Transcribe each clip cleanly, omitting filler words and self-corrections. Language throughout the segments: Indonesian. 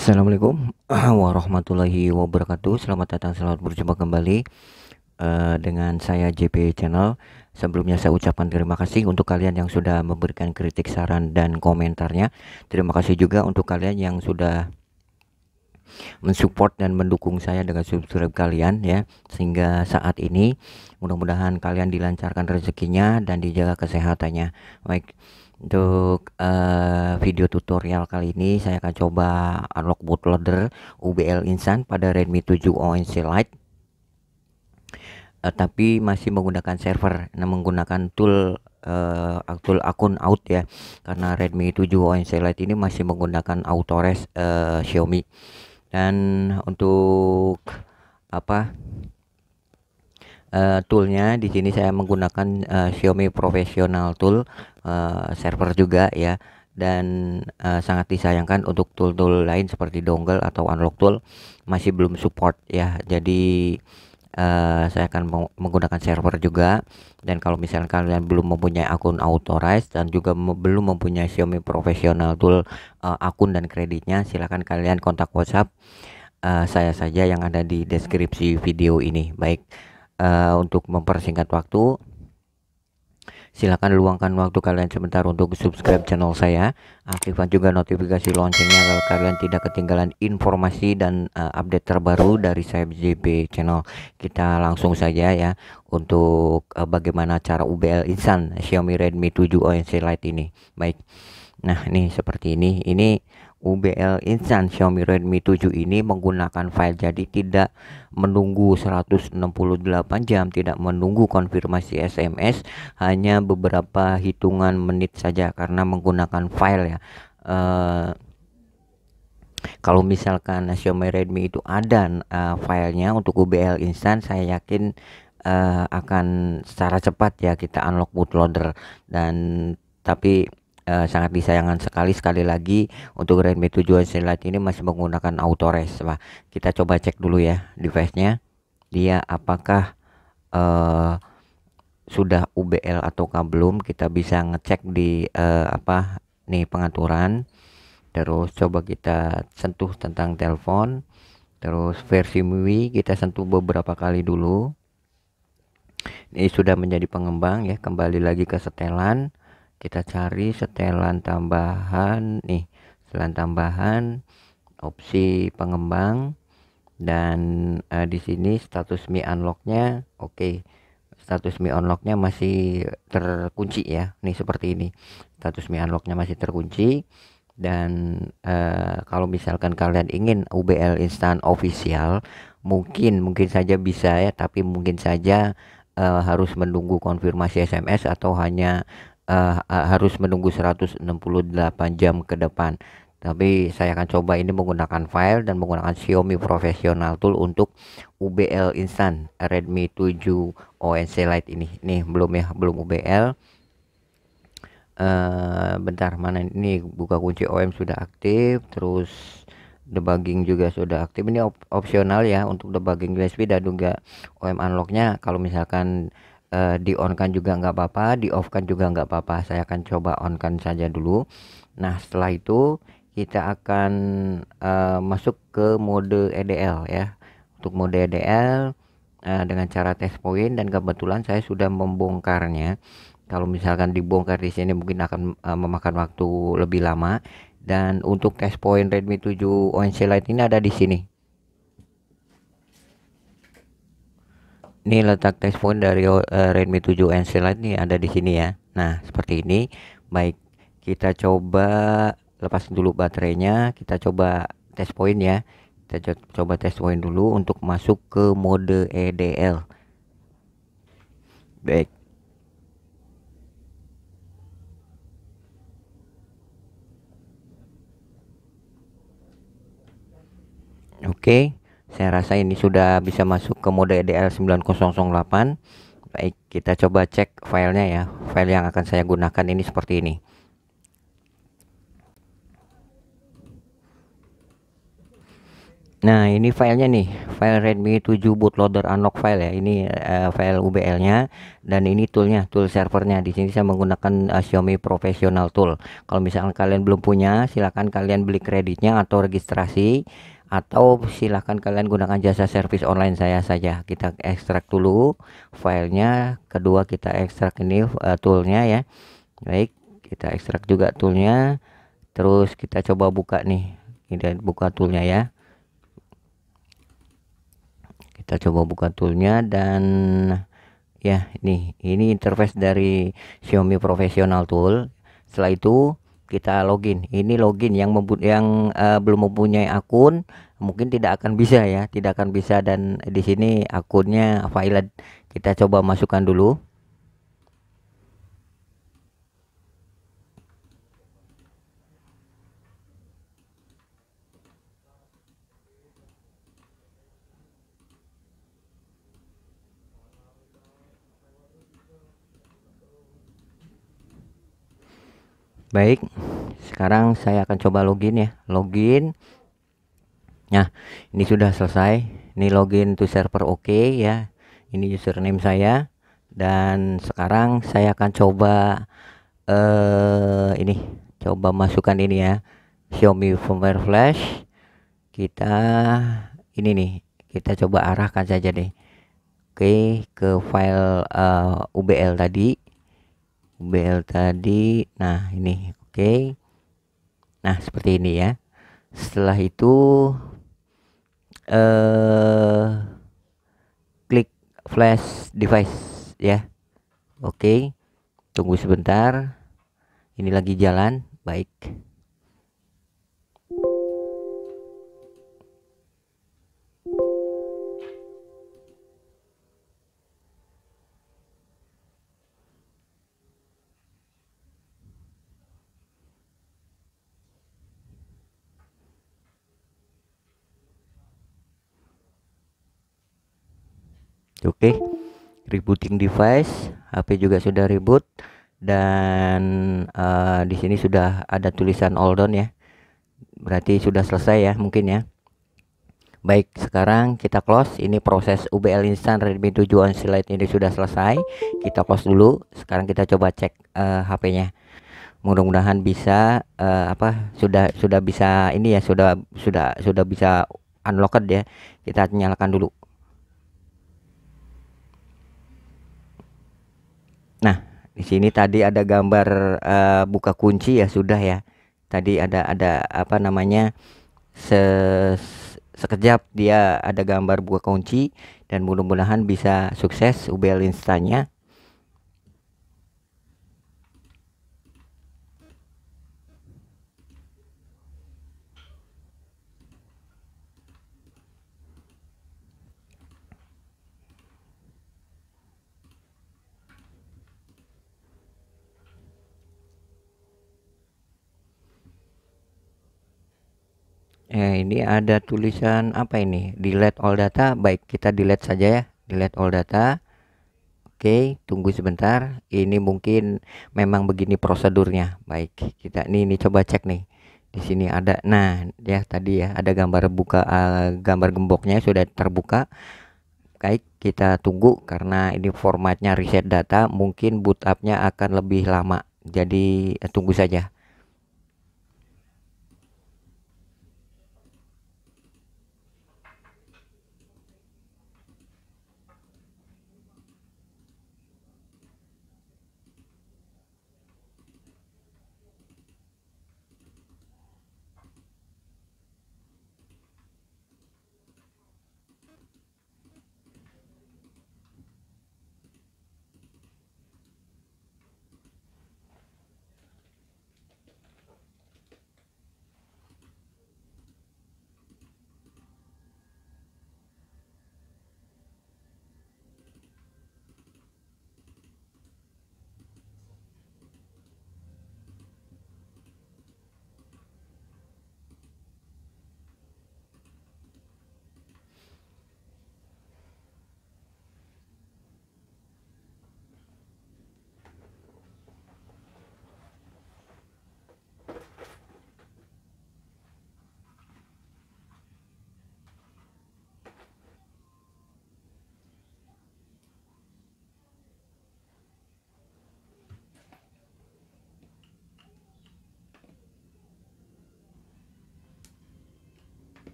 Assalamualaikum warahmatullahi wabarakatuh. Selamat datang, selamat berjumpa kembali dengan saya JP Channel. Sebelumnya saya ucapkan terima kasih untuk kalian yang sudah memberikan kritik, saran, dan komentarnya. Terima kasih juga untuk kalian yang sudah mensupport dan mendukung saya dengan subscribe kalian ya, sehingga saat ini mudah-mudahan kalian dilancarkan rezekinya dan dijaga kesehatannya. Baik, untuk video tutorial kali ini saya akan coba unlock bootloader UBL instan pada Redmi 7 Onclite, tapi masih menggunakan server, menggunakan tool akun out ya, karena Redmi 7 Onclite ini masih menggunakan autorest Xiaomi. Dan untuk toolnya di sini saya menggunakan Xiaomi Professional Tool server juga ya, dan sangat disayangkan untuk tool-tool lain seperti dongle atau unlock tool masih belum support ya. Jadi saya akan menggunakan server juga. Dan kalau misalnya kalian belum mempunyai akun authorized dan juga belum mempunyai Xiaomi Professional Tool akun dan kreditnya, silakan kalian kontak WhatsApp saya saja yang ada di deskripsi video ini. Baik, untuk mempersingkat waktu, silakan luangkan waktu kalian sebentar untuk subscribe channel saya, aktifkan juga notifikasi loncengnya agar kalian tidak ketinggalan informasi dan update terbaru dari saya JP Channel. Kita langsung saja ya untuk bagaimana cara UBL instan Xiaomi Redmi 7 Onclite ini. Baik, nah ini seperti ini. Ini UBL instan Xiaomi Redmi 7 ini menggunakan file, jadi tidak menunggu 168 jam, tidak menunggu konfirmasi SMS, hanya beberapa hitungan menit saja karena menggunakan file ya. Kalau misalkan Xiaomi Redmi itu ada filenya untuk UBL instan, saya yakin akan secara cepat ya kita unlock bootloader. Dan tapi sangat disayangkan sekali lagi untuk Redmi 7 Onclite ini masih menggunakan autorest. Nah, kita coba cek dulu ya device-nya, dia apakah sudah UBL ataukah belum. Kita bisa ngecek di pengaturan, terus coba kita sentuh tentang telepon, terus versi MIUI kita sentuh beberapa kali dulu. Ini sudah menjadi pengembang ya, kembali lagi ke setelan, kita cari setelan tambahan, nih setelan tambahan opsi pengembang, dan di sini status Mi unlock-nya oke. Status Mi unlock-nya masih terkunci ya, nih seperti ini, status Mi unlock-nya masih terkunci. Dan kalau misalkan kalian ingin UBL instan official, mungkin saja bisa ya, tapi mungkin saja harus menunggu konfirmasi SMS atau hanya harus menunggu 168 jam ke depan. Tapi saya akan coba ini menggunakan file dan menggunakan Xiaomi Professional Tool untuk UBL instan Redmi 7 Onclite ini. Nih belum ya, belum UBL. Bentar, mana ini, buka kunci OEM sudah aktif, terus debugging juga sudah aktif. Ini opsional ya untuk debugging USB dan juga OEM unlock-nya. Kalau misalkan di on kan juga nggak apa-apa, di off kan juga nggak apa-apa. Saya akan coba on kan saja dulu. Nah setelah itu kita akan masuk ke mode EDL ya. Untuk mode EDL dengan cara test point, dan kebetulan saya sudah membongkarnya. Kalau misalkan dibongkar di sini mungkin akan memakan waktu lebih lama. Dan untuk test point Redmi 7 Onclite ini ada di sini. Ini letak test point dari Redmi 7 Onclite ini ada di sini ya. Nah seperti ini. Baik, kita coba lepas dulu baterainya, kita coba test point ya, kita coba test point dulu untuk masuk ke mode EDL. Baik, oke, saya rasa ini sudah bisa masuk ke mode EDL 9008. Baik, kita coba cek filenya ya. File yang akan saya gunakan ini seperti ini. Nah, ini filenya nih, file Redmi 7 bootloader unlock file ya. Ini file UBL-nya dan ini toolnya, tool servernya. Di sini saya menggunakan Xiaomi Professional Tool. Kalau misalkan kalian belum punya, silahkan kalian beli kreditnya atau registrasi, atau silahkan kalian gunakan jasa servis online saya saja. Kita ekstrak dulu filenya, kedua kita ekstrak ini toolnya ya. Baik, kita ekstrak juga toolnya. Terus kita coba buka nih, kita buka toolnya ya. Kita coba buka toolnya dan ya ini interface dari Xiaomi Professional Tool. Setelah itu kita login. Ini login yang belum mempunyai akun mungkin tidak akan bisa ya, dan di sini akunnya valid. Kita coba masukkan dulu. Baik, sekarang saya akan coba login ya. Login. Nah, ini sudah selesai. Ini login to server oke ya. Ini username saya. Dan sekarang saya akan coba coba masukkan ini ya. Xiaomi firmware flash. Kita ini nih, kita coba arahkan saja deh. Oke, ke file UBL tadi. Nah ini oke. Nah seperti ini ya. Setelah itu klik flash device ya. Oke, tunggu sebentar, ini lagi jalan. Baik, oke, rebooting device, HP juga sudah reboot, dan di sini sudah ada tulisan all done ya, berarti sudah selesai ya mungkin ya. Baik, sekarang kita close. Ini proses UBL instan Redmi 7 Onclite ini sudah selesai. Kita close dulu. Sekarang kita coba cek HP-nya. Mudah-mudahan bisa sudah bisa ini ya, sudah bisa unlocked ya. Kita nyalakan dulu. Nah, di sini tadi ada gambar buka kunci ya, sudah ya. Tadi ada apa namanya? Sekejap dia ada gambar buka kunci, dan mudah-mudahan bisa sukses UBL instannya. Ini ada tulisan apa ini? Delete all data. Baik, kita delete saja ya. Delete all data. Oke, tunggu sebentar. Ini mungkin memang begini prosedurnya. Baik, kita ini coba cek nih. Di sini ada. Nah, ya tadi ya ada gambar buka, gambar gemboknya sudah terbuka. Baik, kita tunggu karena ini formatnya reset data, mungkin boot up-nya akan lebih lama. Jadi tunggu saja.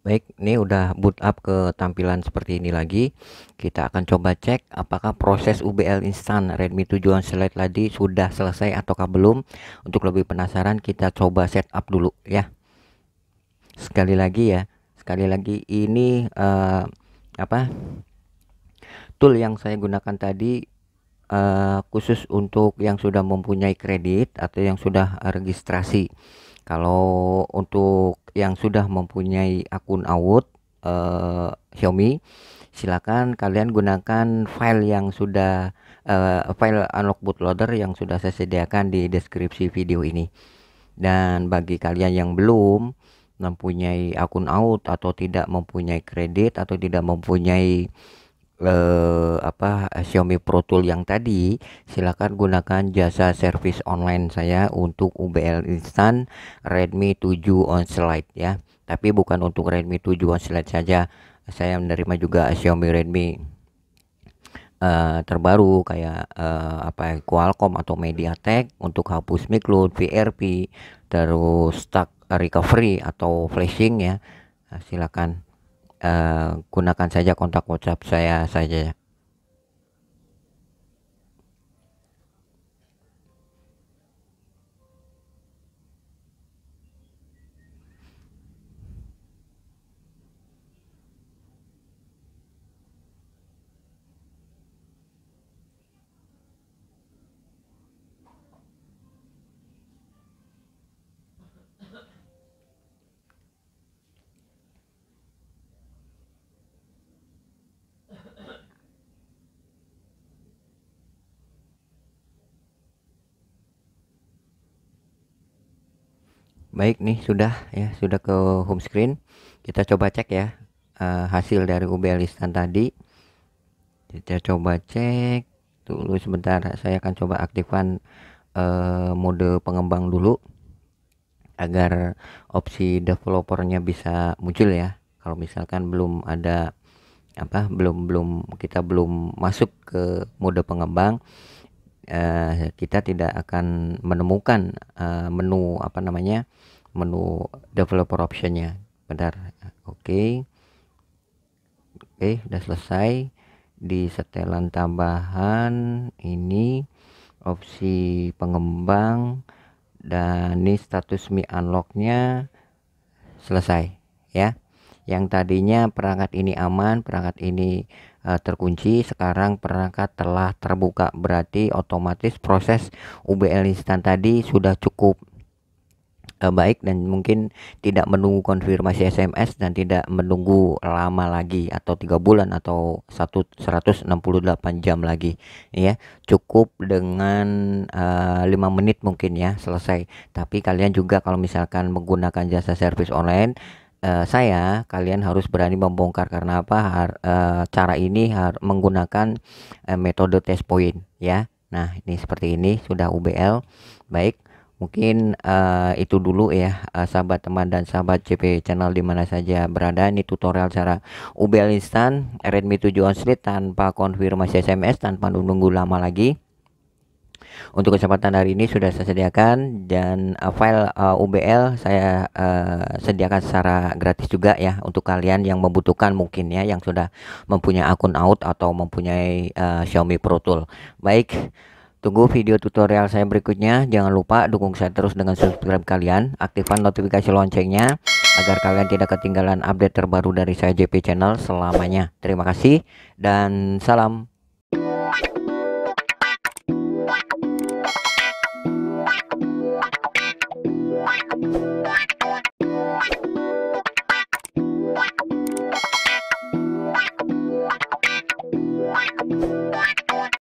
Baik, ini udah boot up ke tampilan seperti ini lagi. Kita akan coba cek apakah proses UBL instan Redmi 7 Onclite tadi sudah selesai ataukah belum. Untuk lebih penasaran kita coba setup dulu ya. Sekali lagi ini tool yang saya gunakan tadi khusus untuk yang sudah mempunyai kredit atau yang sudah registrasi. Kalau untuk yang sudah mempunyai akun AWUT Xiaomi, silakan kalian gunakan file yang sudah file unlock bootloader yang sudah saya sediakan di deskripsi video ini. Dan bagi kalian yang belum mempunyai akun AWUT atau tidak mempunyai kredit atau tidak mempunyai Xiaomi Pro Tool yang tadi, silakan gunakan jasa service online saya untuk UBL instan Redmi 7 Onclite ya. Tapi bukan untuk Redmi 7 Onclite saja, saya menerima juga Xiaomi Redmi terbaru kayak Qualcomm atau MediaTek untuk hapus Mi Cloud, VRP, terus stack recovery atau flashing ya. Silakan gunakan saja kontak WhatsApp saya saja. Baik, nih sudah ya, sudah ke home screen. Kita coba cek ya hasil dari UBL instan tadi. Kita coba cek dulu sebentar, saya akan coba aktifkan mode pengembang dulu agar opsi developernya bisa muncul ya. Kalau misalkan belum ada kita belum masuk ke mode pengembang, kita tidak akan menemukan menu menu developer optionnya. Bentar, oke, udah selesai. Di setelan tambahan ini opsi pengembang dan ini status Mi unlocknya selesai ya. Yang tadinya perangkat ini aman, perangkat ini terkunci, sekarang perangkat telah terbuka, berarti otomatis proses UBL instan tadi sudah cukup baik dan mungkin tidak menunggu konfirmasi SMS dan tidak menunggu lama lagi atau 3 bulan atau 168 jam lagi ya. Cukup dengan 5 menit mungkin ya selesai. Tapi kalian juga kalau misalkan menggunakan jasa service online kalian harus berani membongkar karena apa? Cara ini menggunakan metode test point ya. Nah, ini seperti ini sudah UBL. Baik, mungkin itu dulu ya sahabat teman dan sahabat JP Channel dimana saja berada. Ini tutorial cara UBL instan Redmi 7 Onclite tanpa konfirmasi SMS, tanpa menunggu lama lagi. Untuk kesempatan hari ini sudah saya sediakan, dan file UBL saya sediakan secara gratis juga ya untuk kalian yang membutuhkan mungkin ya, yang sudah mempunyai akun AWUT atau mempunyai Xiaomi Pro Tool. Baik, tunggu video tutorial saya berikutnya. Jangan lupa dukung saya terus dengan subscribe kalian, aktifkan notifikasi loncengnya agar kalian tidak ketinggalan update terbaru dari saya JP Channel selamanya. Terima kasih dan salam.